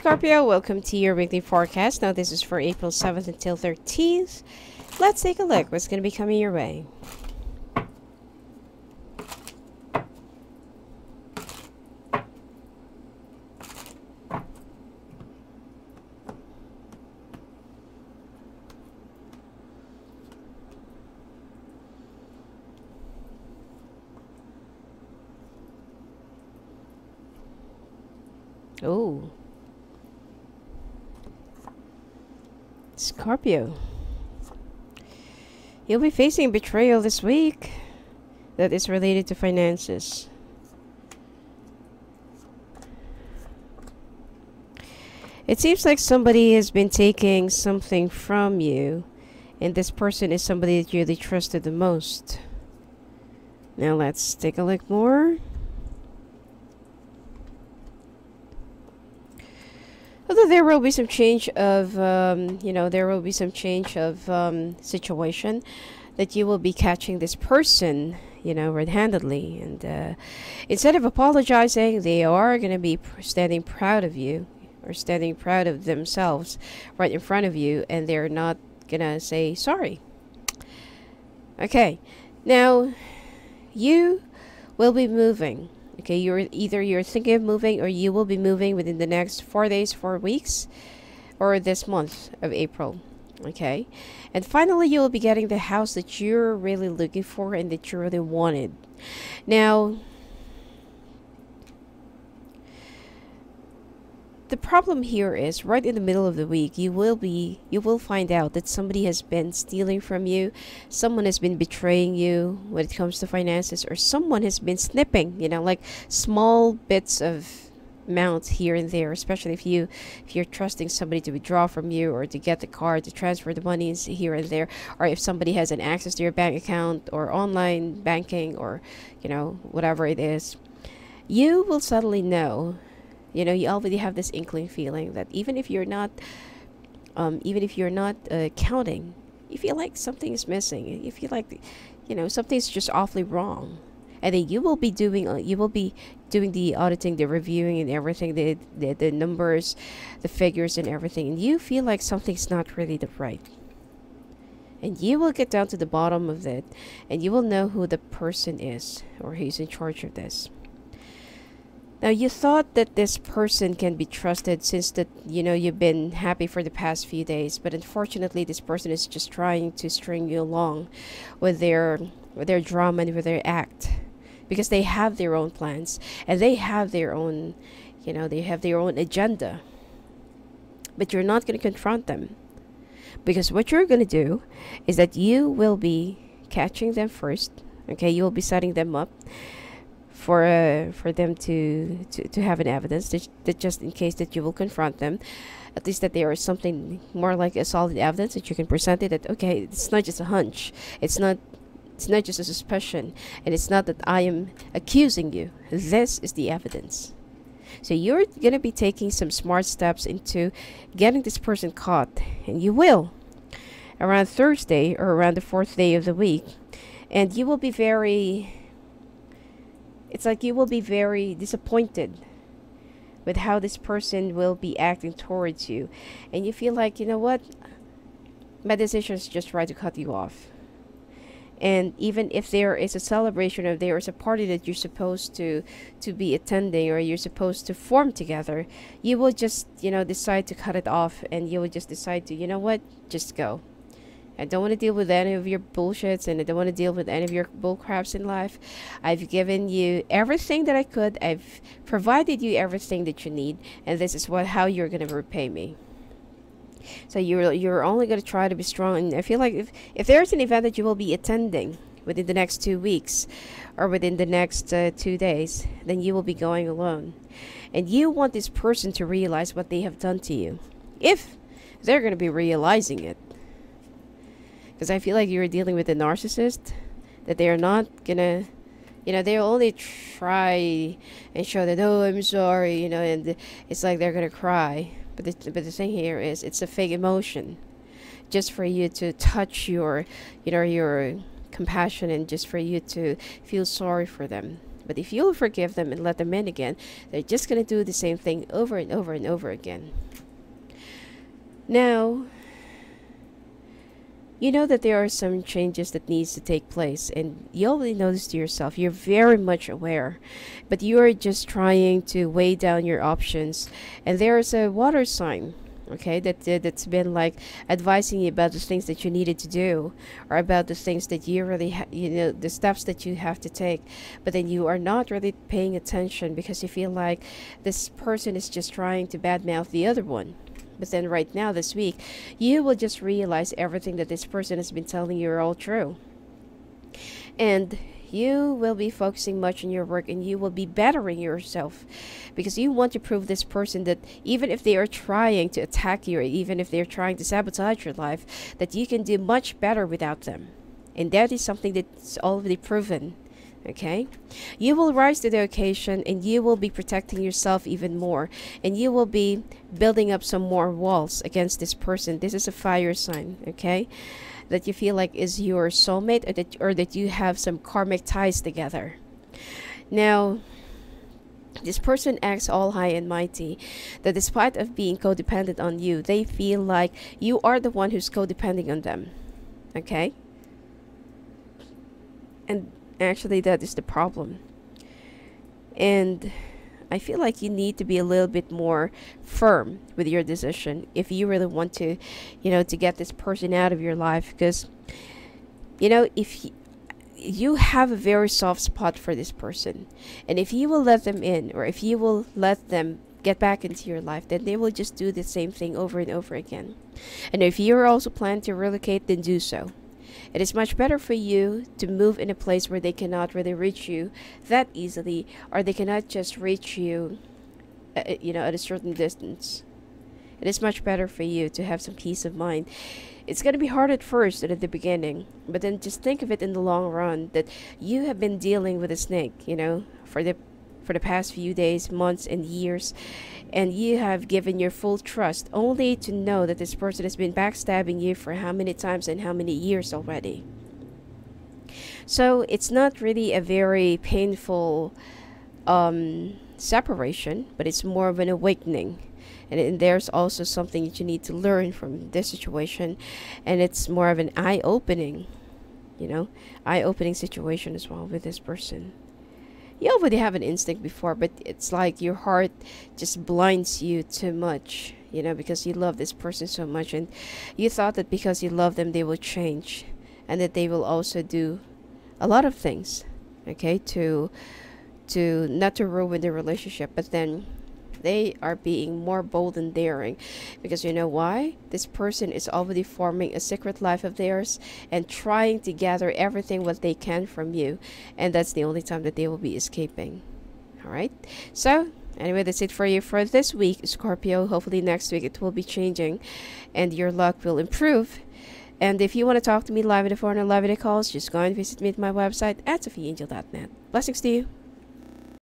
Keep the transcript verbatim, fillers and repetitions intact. Scorpio, welcome to your weekly forecast. Now this is for April seventh until thirteenth. Let's take a look what's going to be coming your way. Oh, Scorpio, you'll be facing betrayal this week that is related to finances. It seems like somebody has been taking something from you, and this person is somebody that you really trusted the most. Now let's take a look more. Although there will be some change of, um, you know, there will be some change of um, situation that you will be catching this person, you know, red-handedly. And uh, instead of apologizing, they are going to be pr standing proud of you, or standing proud of themselves right in front of you, and they're not going to say sorry. Okay, now you will be moving. Okay, you're either you're thinking of moving, or you will be moving within the next four days, four weeks, or this month of April. Okay, and finally you will be getting the house that you're really looking for and that you really wanted. Now, the problem here is right in the middle of the week, you will be you will find out that somebody has been stealing from you, someone has been betraying you when it comes to finances, or someone has been snipping, you know, like small bits of amounts here and there, especially if you if you're trusting somebody to withdraw from you, or to get the card to transfer the monies here and there, or if somebody has an access to your bank account or online banking, or you know, whatever it is. You will suddenly know. You know, you already have this inkling feeling that even if you're not, um, even if you're not uh, counting, you feel like something is missing. You feel like, you know, something's just awfully wrong, and then you will be doing, uh, you will be doing the auditing, the reviewing, and everything, the, the the numbers, the figures, and everything, and you feel like something's not really the right. And you will get down to the bottom of it, and you will know who the person is, or who's in charge of this. Now, you thought that this person can be trusted since that, you know, you've been happy for the past few days, but unfortunately this person is just trying to string you along with their with their drama and with their act, because they have their own plans, and they have their own, you know, they have their own agenda. But you're not going to confront them, because what you're going to do is that you will be catching them first. Okay, you will be setting them up for uh, for them to, to to have an evidence that, that just in case that you will confront them, at least that there is something more like a solid evidence that you can present it, that okay, it's not just a hunch, it's not it's not just a suspicion, and it's not that I am accusing you, this is the evidence. So you're going to be taking some smart steps into getting this person caught, and you will around Thursday or around the fourth day of the week, and you will be very It's like you will be very disappointed with how this person will be acting towards you. And you feel like, you know what? My decision is just right to cut you off. And even if there is a celebration, or there is a party that you're supposed to, to be attending, or you're supposed to form together, you will just, you know, decide to cut it off. And you will just decide to, you know what? Just go. I don't want to deal with any of your bullshits, and I don't want to deal with any of your bullcraps in life. I've given you everything that I could. I've provided you everything that you need, and this is what how you're going to repay me. So you're, you're only going to try to be strong. And I feel like if, if there's an event that you will be attending within the next two weeks or within the next uh, two days, then you will be going alone. And you want this person to realize what they have done to you, if they're going to be realizing it. Because I feel like you're dealing with a narcissist, that they are not gonna, you know, they'll only try and show that, oh, I'm sorry, you know, and it's like they're gonna cry. But the, but the thing here is, it's a fake emotion, just for you to touch your, you know, your compassion, and just for you to feel sorry for them. But if you'll forgive them and let them in again, they're just going to do the same thing over and over and over again. Now, you know that there are some changes that needs to take place, and you only notice to yourself, you're very much aware, but you are just trying to weigh down your options. And there is a water sign, okay, that uh, that's been like advising you about the things that you needed to do, or about the things that you really ha you know the steps that you have to take, but then you are not really paying attention because you feel like this person is just trying to badmouth the other one. But then right now, this week, you will just realize everything that this person has been telling you are all true. And you will be focusing much on your work, and you will be bettering yourself, because you want to prove this person that even if they are trying to attack you, or even if they're trying to sabotage your life, that you can do much better without them. And that is something that's already proven. Okay, you will rise to the occasion, and you will be protecting yourself even more, and you will be building up some more walls against this person. This is a fire sign, okay, that you feel like is your soulmate, or that, or that you have some karmic ties together. Now, this person acts all high and mighty, that despite of being codependent on you, they feel like you are the one who's codependent on them, okay? And actually, that is the problem. And I feel like you need to be a little bit more firm with your decision if you really want to, you know, to get this person out of your life. Because, you know, if he, you have a very soft spot for this person, and if you will let them in, or if you will let them get back into your life, then they will just do the same thing over and over again. And if you're also planning to relocate, then do so. It is much better for you to move in a place where they cannot really reach you that easily, or they cannot just reach you, uh, you know, at a certain distance. It is much better for you to have some peace of mind. It's going to be hard at first and at the beginning, but then just think of it in the long run, that you have been dealing with a snake, you know, for the for the past few days, months, and years, and you have given your full trust only to know that this person has been backstabbing you for how many times and how many years already. So it's not really a very painful um, separation, but it's more of an awakening. And, and there's also something that you need to learn from this situation, and it's more of an eye-opening, you know, eye-opening situation as well with this person. You already have an instinct before, but it's like your heart just blinds you too much, you know, because you love this person so much, and you thought that because you love them, they will change, and that they will also do a lot of things, okay, to to not to ruin the relationship. But then they are being more bold and daring, because you know why? This person is already forming a secret life of theirs and trying to gather everything what they can from you, and that's the only time that they will be escaping. All right, so anyway, that's it for you for this week, Scorpio. Hopefully next week it will be changing and your luck will improve. And if you want to talk to me live in the phone or live in the calls, just go and visit me at my website at sophia angel dot net. Blessings to you.